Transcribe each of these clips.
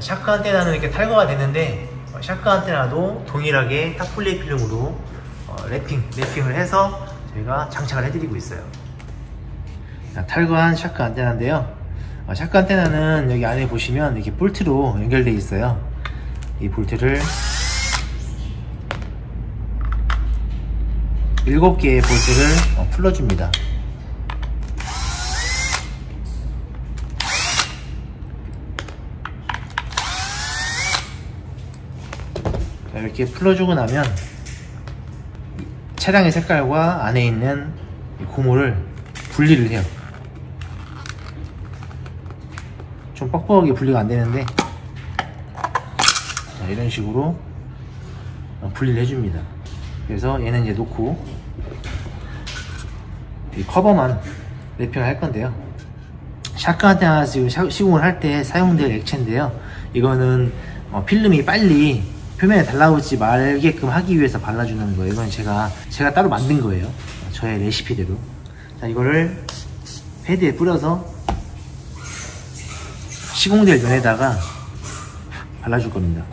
샤크안테나는 이렇게 탈거가 되는데 샤크안테나도 동일하게 탑폴리 필름으로 랩핑을 해서 저희가 장착을 해드리고 있어요. 탈거한 샤크안테나인데요. 샤크안테나는 여기 안에 보시면 이렇게 볼트로 연결되어 있어요. 이 볼트를 7개의 볼트를 풀어줍니다. 이렇게 풀어주고 나면 차량의 색깔과 안에 있는 고무를 분리를 해요. 좀 뻑뻑하게 분리가 안 되는데, 자, 이런 식으로 분리를 해줍니다. 그래서 얘는 이제 놓고 이 커버만 랩핑을 할 건데요. 샤크안테나 지금 시공을 할 때 사용될 액체인데요. 이거는 필름이 빨리 표면에 달라오지 말게끔 하기 위해서 발라주는 거예요. 이건 제가 따로 만든 거예요. 저의 레시피대로. 자, 이거를 패드에 뿌려서 시공될 면에다가 발라줄 겁니다.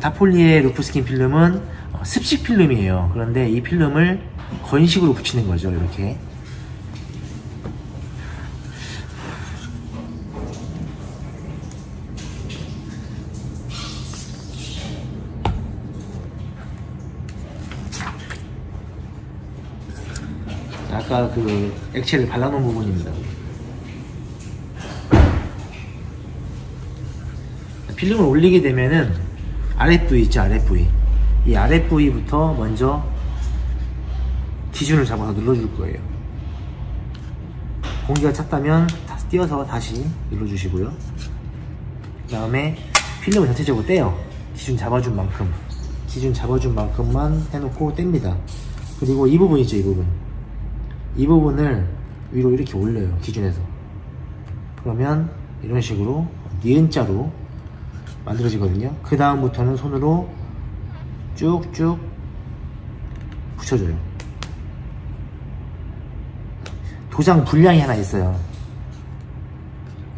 타폴리의 루프스킨 필름은 습식 필름이에요. 그런데 이 필름을 건식으로 붙이는 거죠. 이렇게 아까 그 액체를 발라놓은 부분입니다. 필름을 올리게 되면은 RFV 있죠, RFV. 이 RFV부터 먼저 기준을 잡아서 눌러줄 거예요. 공기가 찼다면 띄어서 다시 눌러주시고요. 그 다음에 필름을 전체적으로 떼요. 기준 잡아준 만큼만 해놓고 뗍니다. 그리고 이 부분 있죠, 이 부분을 위로 이렇게 올려요, 기준에서. 그러면 이런 식으로 니은자로 만들어지거든요. 그 다음부터는 손으로 쭉쭉 붙여줘요. 도장 불량이 하나 있어요.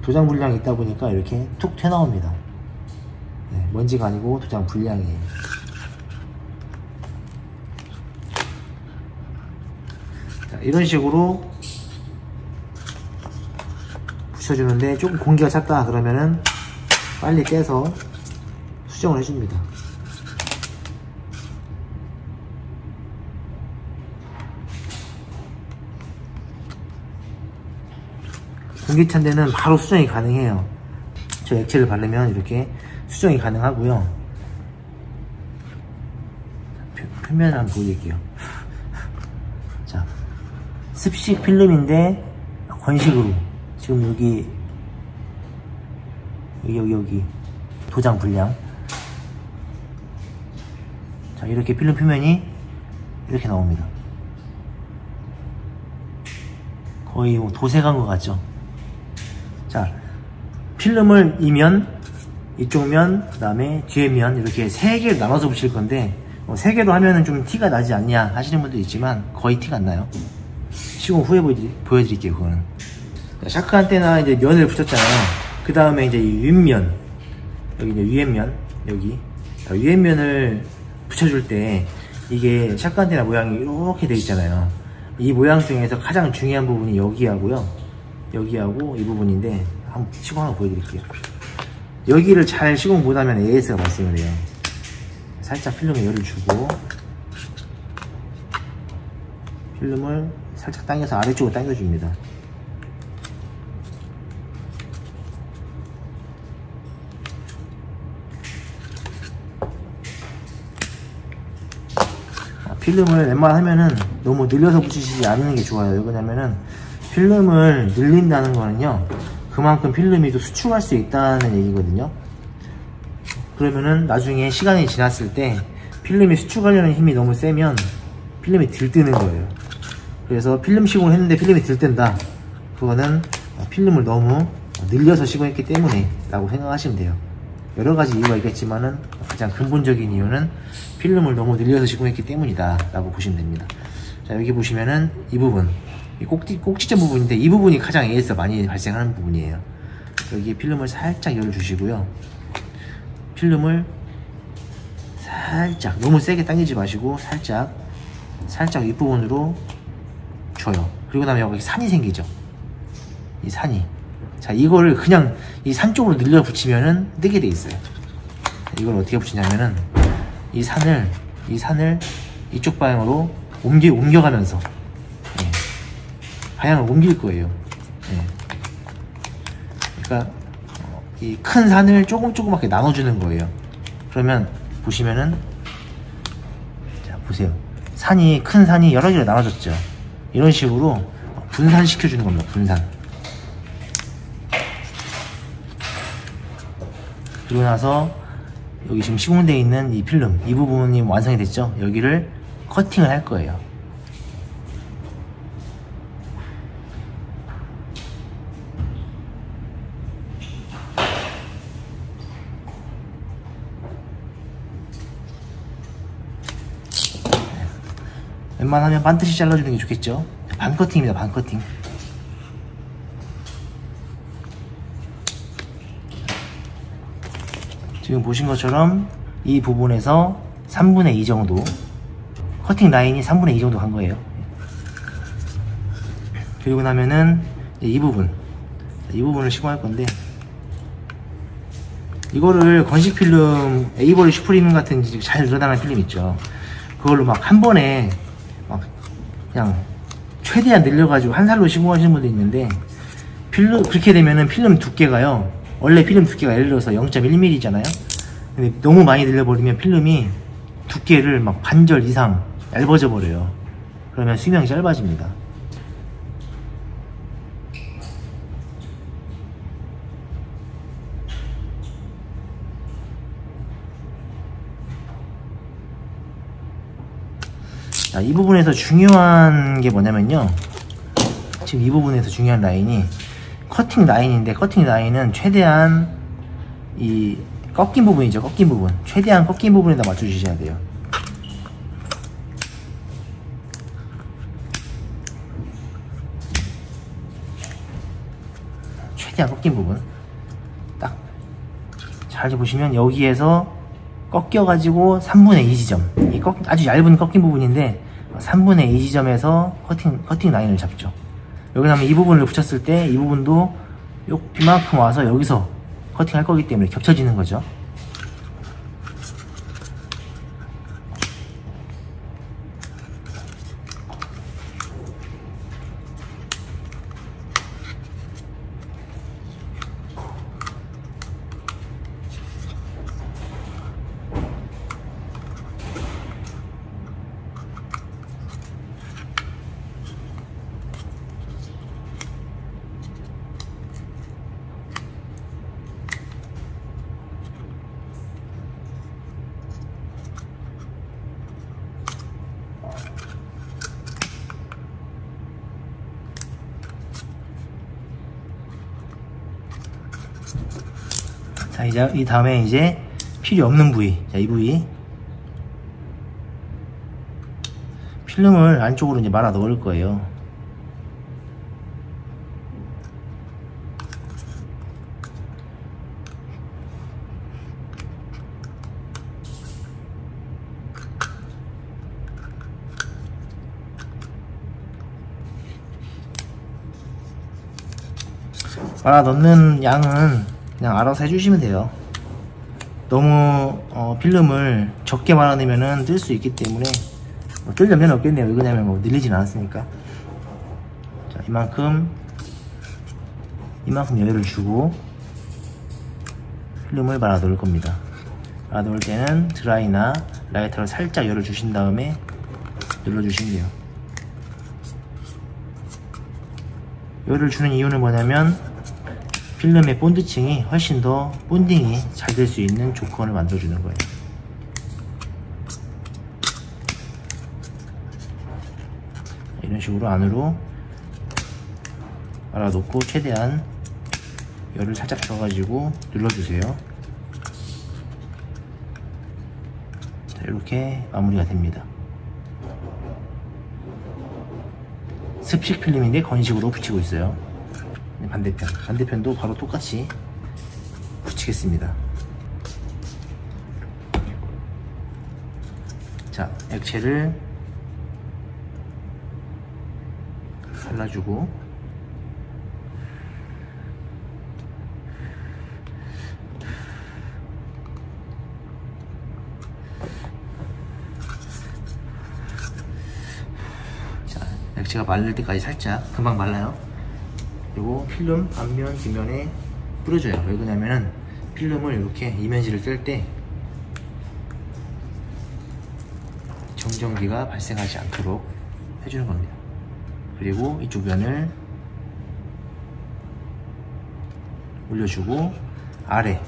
도장 불량이 있다 보니까 이렇게 툭 튀어나옵니다. 네, 먼지가 아니고 도장 불량이에요. 자, 이런 식으로 붙여주는데, 조금 공기가 찼다 그러면은 빨리 떼서 수정을 해줍니다. 공기 찬 데는 바로 수정이 가능해요. 저 액체를 바르면 이렇게 수정이 가능하고요. 표면을 한번 보여드릴게요. 자, 습식 필름인데 건식으로 지금 여기 도장 불량. 자, 이렇게 필름 표면이 이렇게 나옵니다. 거의 뭐 도색한 것 같죠. 자, 필름을 이면, 이쪽 면, 그 다음에 뒤에 면 이렇게 3개로 나눠서 붙일 건데, 3개로 하면은 좀 티가 나지 않냐 하시는 분도 있지만 거의 티가 안 나요. 시공 후에 보여드릴게요. 그거는 샤크안테나 이제 면을 붙였잖아요. 그 다음에 이제 이 윗면, 여기 이제 위에면, 여기 위에면을 붙여줄 때 이게 샤크안테나 모양이 이렇게 되어 있잖아요. 이 모양 중에서 가장 중요한 부분이 여기하고요, 여기하고 이 부분인데, 한번 시공 하나 보여드릴게요. 여기를 잘 시공 못하면 AS가 발생을 해요. 살짝 필름에 열을 주고 필름을 살짝 당겨서 아래쪽으로 당겨줍니다. 필름을 웬만하면은 너무 늘려서 붙이시지 않는 게 좋아요. 왜냐면은 필름을 늘린다는 거는요, 그만큼 필름이 또 수축할 수 있다는 얘기거든요. 그러면은 나중에 시간이 지났을 때 필름이 수축하려는 힘이 너무 세면 필름이 들뜨는 거예요. 그래서 필름 시공을 했는데 필름이 들뜬다, 그거는 필름을 너무 늘려서 시공했기 때문에 라고 생각하시면 돼요. 여러 가지 이유가 있겠지만은 가장 근본적인 이유는 필름을 너무 늘려서 시공했기 때문이다 라고 보시면 됩니다. 자, 여기 보시면은 이 부분, 이 꼭지점 부분인데 이 부분이 가장 AS가 많이 발생하는 부분이에요. 여기에 필름을 살짝 열어주시고요, 필름을 살짝, 너무 세게 당기지 마시고 살짝 윗부분으로 줘요. 그리고 나면 여기 산이 생기죠, 이 산이. 자, 이거를 그냥 이 산 쪽으로 늘려 붙이면은 뜨게 돼 있어요. 이걸 어떻게 붙이냐면은 이 산을 이쪽 방향으로 옮겨가면서, 예, 방향을 옮길 거예요. 예. 그러니까 이 큰 산을 조금씩 나눠주는 거예요. 그러면 보시면은, 자, 보세요. 산이, 큰 산이 여러 개로 나눠졌죠. 이런 식으로 분산시켜 주는 겁니다. 분산. 그리고 나서 여기 지금 시공되어 있는 이 필름, 이 부분이 완성이 됐죠. 여기를 커팅을 할 거예요. 웬만하면 반듯이 잘라주는 게 좋겠죠. 반커팅입니다, 반커팅. 지금 보신 것처럼 이 부분에서 3분의 2 정도, 커팅 라인이 3분의 2 정도 간 거예요. 그리고 나면은 이 부분을 시공할 건데, 이거를 건식 필름, 에이버리 슈프림 같은 잘 늘어나는 필름 있죠. 그걸로 막 한 번에 그냥 최대한 늘려가지고 한 살로 시공하시는 분도 있는데, 필름 그렇게 되면은 필름 두께가요, 원래 필름 두께가 예를 들어서 0.1mm잖아요. 근데 너무 많이 늘려버리면 필름이 두께를 막 반절 이상 얇아져 버려요. 그러면 수명이 짧아집니다. 자, 이 부분에서 중요한 게 뭐냐면요, 지금 이 부분에서 중요한 라인이 커팅 라인인데, 커팅 라인은 최대한 이 꺾인 부분이죠, 꺾인 부분. 최대한 꺾인 부분에다 맞춰주셔야 돼요. 최대한 꺾인 부분. 딱 잘 보시면 여기에서 꺾여가지고 3분의 2 지점, 이 아주 얇은 꺾인 부분인데 3분의 2 지점에서 커팅 라인을 잡죠. 여기 나면 이 부분을 붙였을 때 이 부분도 이만큼 와서 여기서 커팅할 거기 때문에 겹쳐지는 거죠. 자, 이제 이 다음에 이제 필요 없는 부위, 자, 이 부위 필름을 안쪽으로 이제 말아 넣을 거예요. 말아 넣는 양은 그냥 알아서 해주시면 돼요. 너무 필름을 적게 말아내면은 뜰 수 있기 때문에, 뜰 염려는 없겠네요. 왜 그러냐면 늘리진 않았으니까. 자, 이만큼 여유를 주고 필름을 말아 넣을 겁니다. 말아 넣을 때는 드라이나 라이터를 살짝 열을 주신 다음에 눌러주시면 돼요. 열을 주는 이유는 뭐냐면, 필름의 본드층이 훨씬 더 본딩이 잘 될 수 있는 조건을 만들어주는 거예요. 이런 식으로 안으로 말아놓고 최대한 열을 살짝 줘가지고 눌러주세요. 이렇게 마무리가 됩니다. 습식 필름인데 건식으로 붙이고 있어요. 반대편도 바로 똑같이 붙이겠습니다. 자, 액체를 발라주고 자, 액체가 마를 때까지 살짝 금방 말라요. 그리고 필름 앞면 뒷면에 뿌려줘요. 왜 그러냐면은 필름을 이렇게 이면지를 뜰 때 정전기가 발생하지 않도록 해주는 겁니다. 그리고 이쪽 면을 올려주고 아래,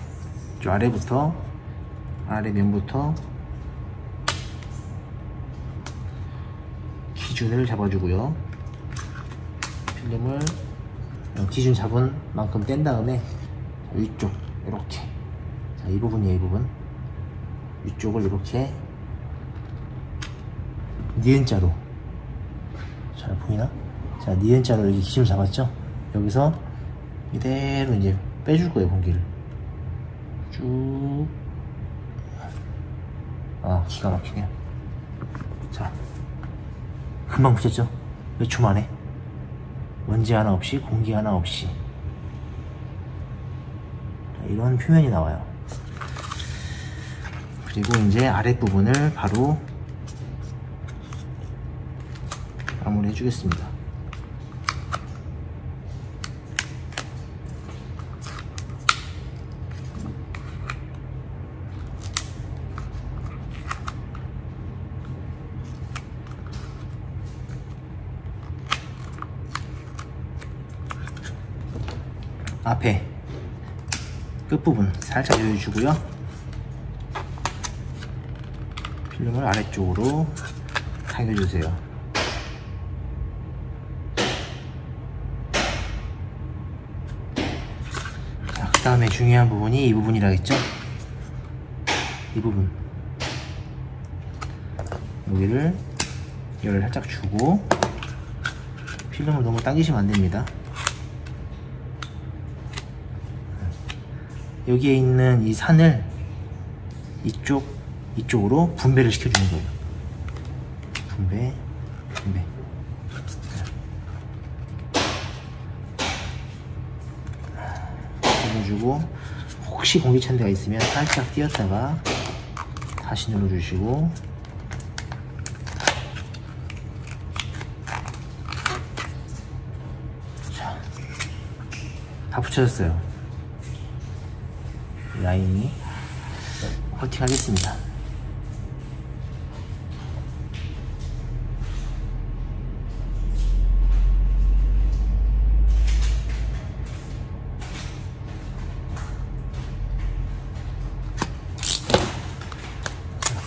저 아래부터, 아래 면부터 기준을 잡아주고요. 필름을 기준 잡은 만큼 뗀 다음에 위쪽 이렇게, 자, 이 부분이에요, 이 부분. 위쪽을 이렇게 니은자로, 잘 보이나? 자, 니은자로 이렇게 기준을 잡았죠? 여기서 이대로 이제 빼줄 거예요, 공기를. 쭉. 아, 기가 막히네요. 자, 금방 붙였죠? 몇 초 만에. 먼지 하나 없이, 공기 하나 없이. 자, 이런 표면이 나와요. 그리고 이제 아랫부분을 바로 마무리 해주겠습니다. 앞에 끝부분 살짝 조여주고요. 필름을 아래쪽으로 당겨주세요. 그 다음에 중요한 부분이 이 부분이라겠죠? 이 부분, 여기를 열을 살짝 주고 필름을 너무 당기시면 안됩니다. 여기에 있는 이 산을 이쪽으로 분배를 시켜주는 거예요. 분배 주고, 혹시 공기 찬 데가 있으면 살짝 띄었다가 다시 눌러주시고, 자, 다 붙여졌어요. 라인이 커팅하겠습니다.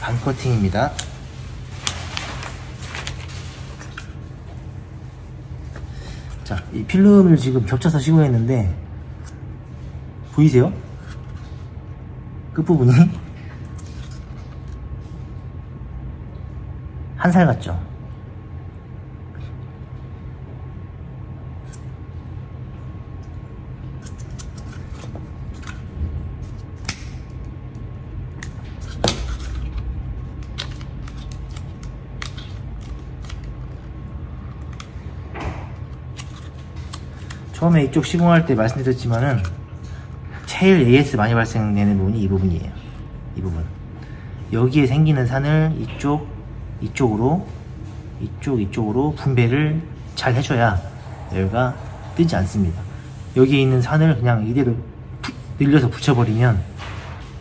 반커팅입니다. 자, 이 필름을 지금 겹쳐서 시공했는데 보이세요? 끝부분이 한 살 같죠? 처음에 이쪽 시공할 때 말씀드렸지만은 제일 AS 많이 발생되는 부분이 이 부분이에요. 이 부분. 여기에 생기는 산을 이쪽으로 분배를 잘 해줘야 열가 뜨지 않습니다. 여기에 있는 산을 그냥 이대로 늘려서 붙여버리면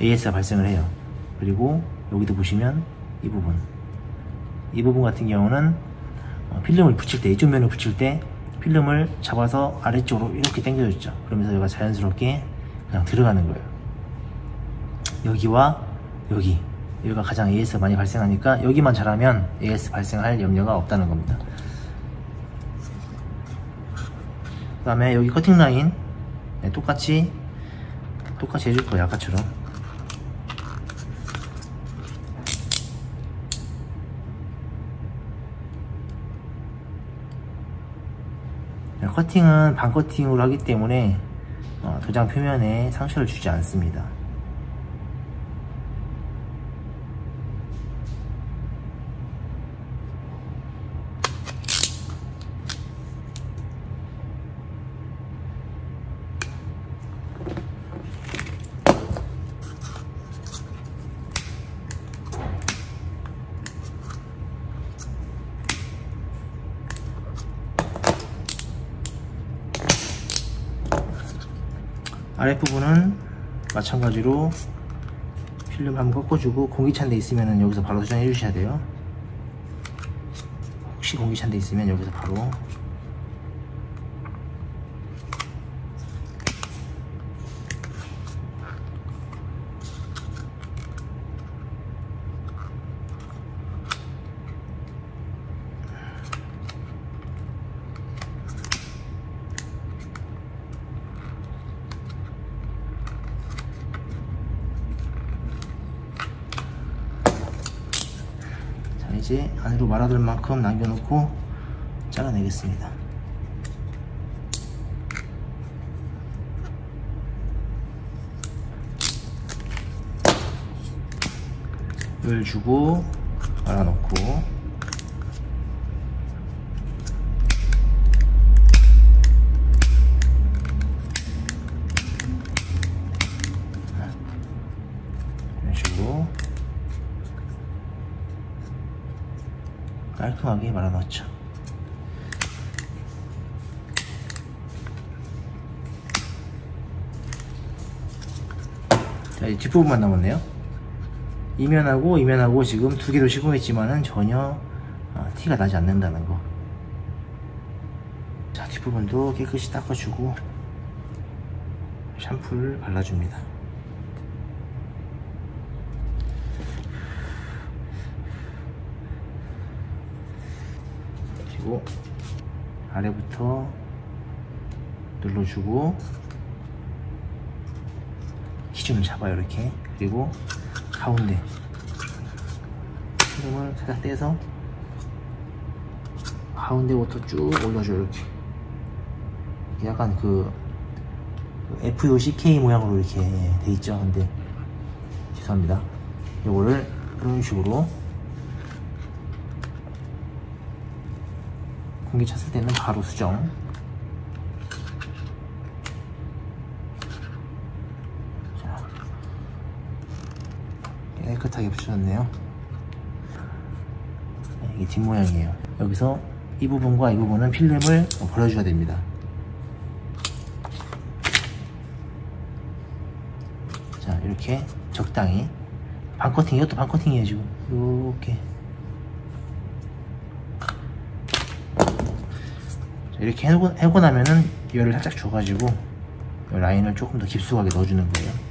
AS가 발생을 해요. 그리고 여기도 보시면 이 부분. 이 부분 같은 경우는 필름을 붙일 때, 이쪽 면을 붙일 때 필름을 잡아서 아래쪽으로 이렇게 당겨줬죠. 그러면서 여기가 자연스럽게 그냥 들어가는 거예요. 여기와 여기가 가장 AS 많이 발생하니까 여기만 잘하면 AS 발생할 염려가 없다는 겁니다. 그 다음에 여기 커팅 라인, 네, 똑같이 해줄 거예요. 아까처럼. 커팅은 반커팅으로 하기 때문에 도장 표면에 상처를 주지 않습니다. 아랫부분은 마찬가지로 필름 한번 꺾어주고, 공기찬 데 있으면 여기서 바로 수정해 주셔야 돼요. 혹시 공기찬 데 있으면 여기서 바로 이제 안으로 말아들 만큼 남겨놓고 잘라내겠습니다. 물 주고 말아놓고 이런 식으로 깔끔하게 말아놨죠. 자, 이제 뒷부분만 남았네요. 이면하고 이면하고 지금 두 개로 시공했지만은 전혀 티가 나지 않는다는 거. 자, 뒷부분도 깨끗이 닦아주고 샴푸를 발라줍니다. 그리고 아래부터 눌러주고 기준을 잡아요, 이렇게. 그리고 가운데 필름을 살짝 떼서 가운데부터 쭉 올려줘요, 이렇게. 약간 그 FUCK 모양으로 이렇게 돼 있죠. 근데 죄송합니다. 요거를 이런 식으로 공기 찼을 때는 바로 수정. 자, 깨끗하게 붙여졌네요. 이게 뒷모양이에요. 여기서 이 부분과 이 부분은 필름을 버려줘야 됩니다. 자, 이렇게 적당히 반커팅, 이것도 반커팅이에요 지금. 이렇게 이렇게 해고 나면은 열을 살짝 줘가지고 라인을 조금 더 깊숙하게 넣어주는 거예요.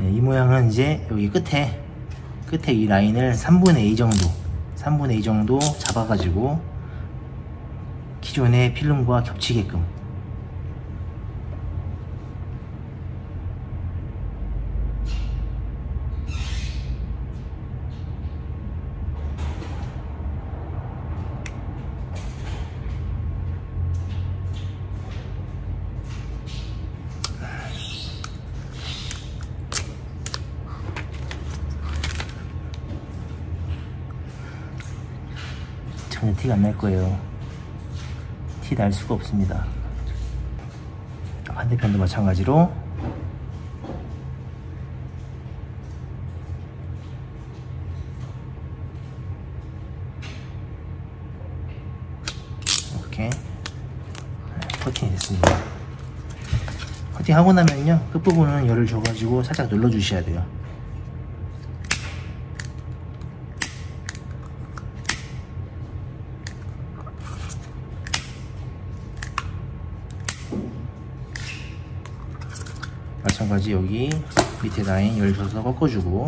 이 모양은 이제 여기 끝에 이 라인을 3분의 2 정도 잡아가지고 기존의 필름과 겹치게끔 전혀 티가 안 날 거예요. 티 날 수가 없습니다. 반대편도 마찬가지로 이렇게 커팅이 됐습니다. 커팅하고 나면요, 끝부분은 열을 줘가지고 살짝 눌러주셔야 돼요. 마찬가지 여기 밑에 라인 열줘서 꺾어주고,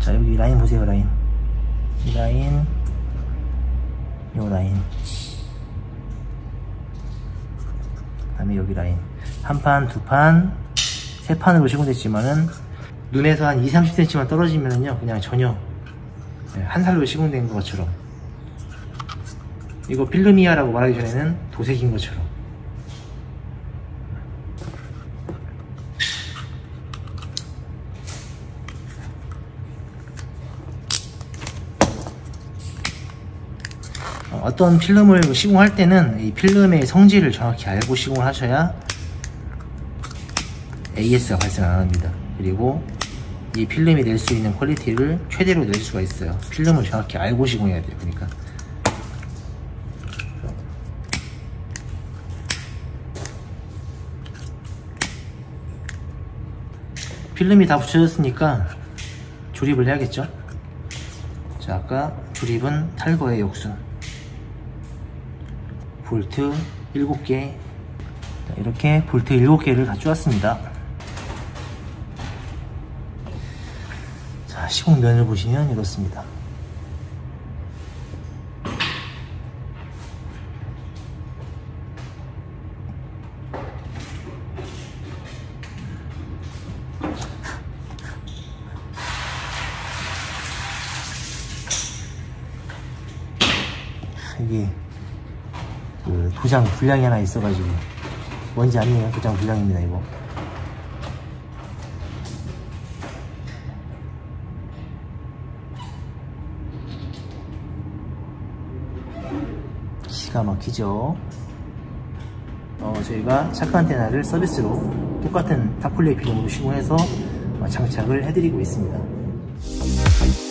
자 여기 라인 보세요. 라인, 이 라인, 요 라인, 그 다음에 여기 라인, 한 판, 두 판, 세 판으로 시공됐지만은 눈에서 한 20-30cm만 떨어지면은요 그냥 전혀 한 살로 시공된 것처럼, 이거 필름이야라고 말하기 전에는 도색인 것처럼. 어떤 필름을 시공할 때는 이 필름의 성질을 정확히 알고 시공을 하셔야 AS가 발생 안 합니다. 그리고 이 필름이 낼 수 있는 퀄리티를 최대로 낼 수가 있어요. 필름을 정확히 알고 시공해야 돼요. 그러니까 필름이 다 붙여졌으니까 조립을 해야겠죠. 자, 아까 조립은 탈거의 역순, 볼트 7개, 이렇게 볼트 7개를 가져왔습니다. 자, 시공면을 보시면 이렇습니다. 이게 그 도장 불량이 하나 있어가지고, 뭔지 아니에요? 도장 불량입니다. 이거 기가 막히죠. 저희가 샤크안테나를 서비스로 똑같은 타폴리에필름으로 시공해서 장착을 해드리고 있습니다.